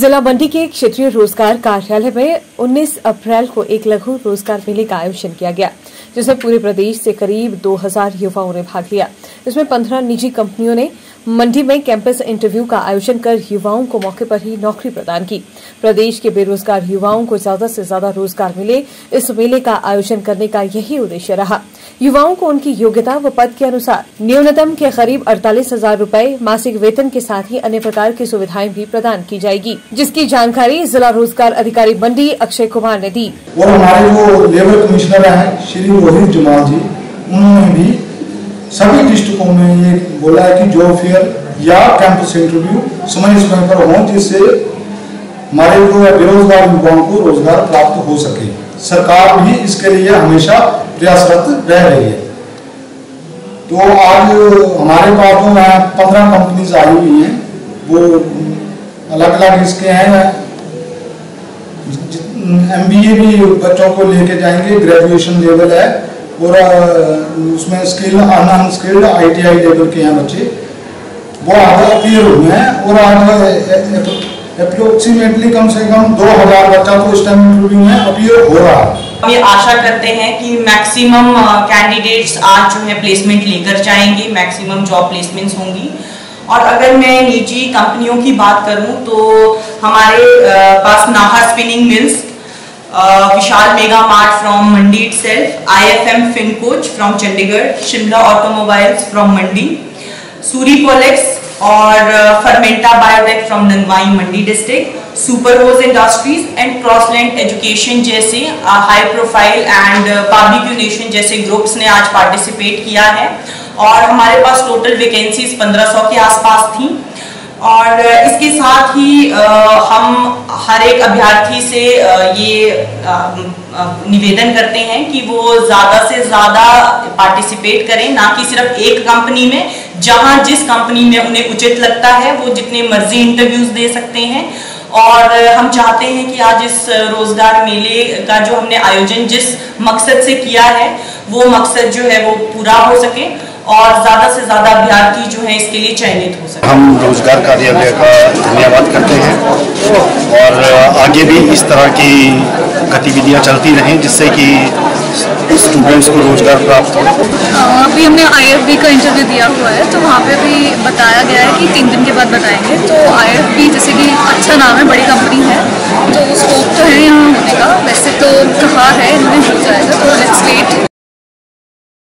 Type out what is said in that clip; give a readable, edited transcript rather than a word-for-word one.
जिला मंडी के क्षेत्रीय रोजगार कार्यालय में 19 अप्रैल को एक लघु रोजगार मेले का आयोजन किया गया, जिसमें पूरे प्रदेश से करीब 2000 युवाओं ने भाग लिया। इसमें 15 निजी कंपनियों ने मंडी में कैंपस इंटरव्यू का आयोजन कर युवाओं को मौके पर ही नौकरी प्रदान की। प्रदेश के बेरोजगार युवाओं को ज्यादा से ज्यादा रोजगार मिले, इस मेले का आयोजन करने का यही उद्देश्य रहा। युवाओं को उनकी योग्यता व पद के अनुसार न्यूनतम के करीब 48,000 रूपये मासिक वेतन के साथ ही अन्य प्रकार की सुविधाएं भी प्रदान की जाएगी, जिसकी जानकारी जिला रोजगार अधिकारी मंडी अक्षय कुमार ने दी। और हमारे जो लेबर कमिश्नर हैं श्री रोहित जुमाल जी, उन्होंने भी सभी डिस्ट्रिक्टों में ये बोला है कि जॉब फेयर या कैंपस इंटरव्यू समय समय पर हो, जिससे हमारे जो बेरोजगार युवाओं को रोजगार प्राप्त हो सके। सरकार भी इसके लिए हमेशा प्रयासरत रह रही है। तो आज हमारे पास जो 15 कंपनीज आई हुई हैं, वो अलग अलग इसके हैं। MBA भी बच्चों को लेके जाएंगे, ग्रेजुएशन लेवल है, और उसमें स्किल अनस्किल्ड ITI लेवल के हैं बच्चे, वो आज अपीयर हुए हैं। और आज अप्रोक्सीमेटली कम से कम 2000 बच्चा तो इस टाइम इंटरव्यू में अपीयर हो रहा है। हम ये आशा करते हैं कि मैक्सिमम कैंडिडेट्स आज जो है प्लेसमेंट लेकर जाएंगे, मैक्सिमम जॉब प्लेसमेंट्स होंगी। और अगर मैं निजी कंपनियों की बात करूं तो हमारे पास Nahan spinning mills, Vishal mega mart from Mandi itself, IFM Fin coach from Chandigarh, Shimla automobiles from Mandi, Suri Polex और Fermenta biotech from Nandwai Mandi district, Superhose industries and Crossland education जैसे high profile and Barbeque Nation जैसे ग्रुप्स ने आज पार्टिसिपेट किया है। और हमारे पास टोटल वैकेंसीज 1500 के आसपास थी। और इसके साथ ही हम हर एक अभ्यर्थी से ये निवेदन करते हैं कि वो ज़्यादा से ज़्यादा पार्टिसिपेट करें, ना कि सिर्फ एक कंपनी में। जहाँ जिस कंपनी में उन्हें उचित लगता है वो जितने मर्जी इंटरव्यूज़ दे सकते हैं। और हम चाहते हैं कि आज इस रोजगार मेले का जो हमने आयोजन जिस मकसद से किया है वो मकसद जो है वो पूरा हो सके और ज़्यादा से ज़्यादा अभ्यर्थी जो है इसके लिए चयनित हो सके। हम रोजगार कार्यालय का धन्यवाद करते हैं और आगे भी इस तरह की गतिविधियां चलती रहें जिससे कि स्टूडेंट्स को रोजगार प्राप्त हो। अभी हमने IFB का इंटरव्यू दिया हुआ है, तो वहाँ पे भी बताया गया है कि 3 दिन के बाद बताएंगे। तो IFB जैसे कि अच्छा नाम है, बड़ी कंपनी है, तो स्कोप तो है यहाँ होने का। वैसे तो कहा है इन्होंने हो जाएगा, तो लेट्स वेट।